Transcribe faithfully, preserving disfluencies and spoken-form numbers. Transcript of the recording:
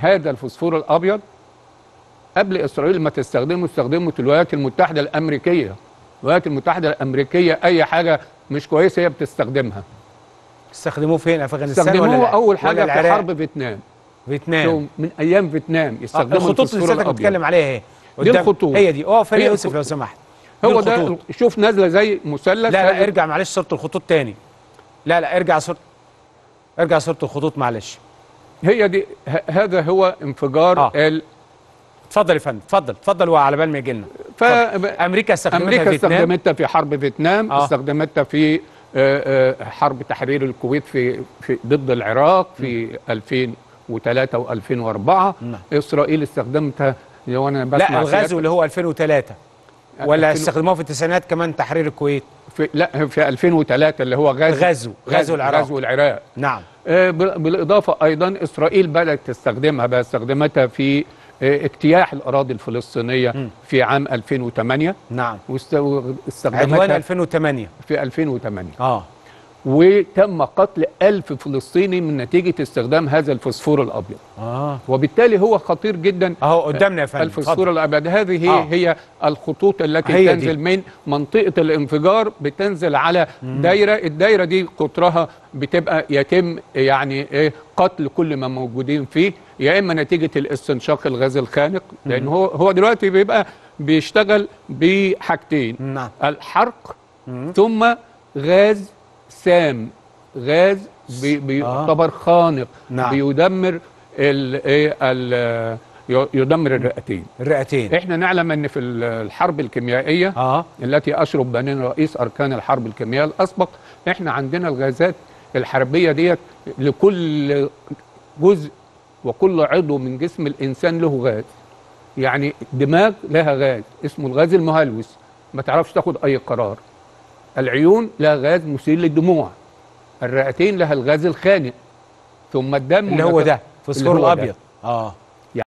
هذا الفوسفور الابيض قبل اسرائيل ما تستخدمه استخدمه الولايات المتحده الامريكيه. الولايات المتحده الامريكيه اي حاجه مش كويسه هي بتستخدمها. استخدموه فين؟ افغانستان ولا استخدموه اول حاجه في حرب فيتنام. فيتنام من ايام فيتنام استخدموا الخطوط اللي سيادتك بتتكلم عليها اهي. دي الخطوط هي دي. اه فريق يوسف لو سمحت. هو ده شوف نازله زي مثلث. لا لا ارجع معلش صورة الخطوط تاني. لا لا ارجع صورة ارجع صورة الخطوط معلش. هي دي هذا هو انفجار آه. ال اتفضل يا فندم اتفضل اتفضل وعلى بال ما يجي لنا. فامريكا استخدمتها امريكا استخدمتها في حرب فيتنام، آه. استخدمتها في حرب تحرير الكويت في, في ضد العراق في م. ألفين وثلاثة وألفين وأربعة. م. اسرائيل استخدمتها لو انا بسمع لا الغزو اللي هو ألفين وثلاثة ولا استخدموه في التسعينات كمان تحرير الكويت؟ في لا في ألفين وثلاثة اللي هو غزو غزو غزو العراق غزو العراق نعم. بالاضافه ايضا اسرائيل بدات تستخدمها بقى استخدمتها في اجتياح الاراضي الفلسطينيه م. في عام ألفين وثمانية نعم. واستخدمتها عدوان ألفين وثمانية في ألفين وثمانية اه وتم قتل ألف فلسطيني من نتيجه استخدام هذا الفوسفور الابيض اه وبالتالي هو خطير جدا اهو قدامنا يا فندم. الفوسفور الابيض هذه آه. هي الخطوط التي تنزل دي. من منطقه الانفجار بتنزل على مم. دايره الدايره دي قطرها بتبقى يتم يعني ايه قتل كل ما موجودين فيه يا اما نتيجه الاستنشاق الغاز الخانق لان هو هو دلوقتي بيبقى بيشتغل بحاجتين نعم. الحرق مم. ثم غاز سام غاز بي بيعتبر آه. خانق نعم. بيدمر ال ال يدمر الرئتين الرئتين احنا نعلم ان في الحرب الكيميائيه آه. التي اشرف بنين رئيس اركان الحرب الكيميائيه الاسبق احنا عندنا الغازات الحربيه ديت لكل جزء وكل عضو من جسم الانسان له غاز يعني الدماغ لها غاز اسمه الغاز المهلوس ما تعرفش تاخد اي قرار. العيون لها غاز مسيل للدموع. الرئتين لها الغاز الخانق. ثم الدم اللي هو ده فوسفور الابيض. اه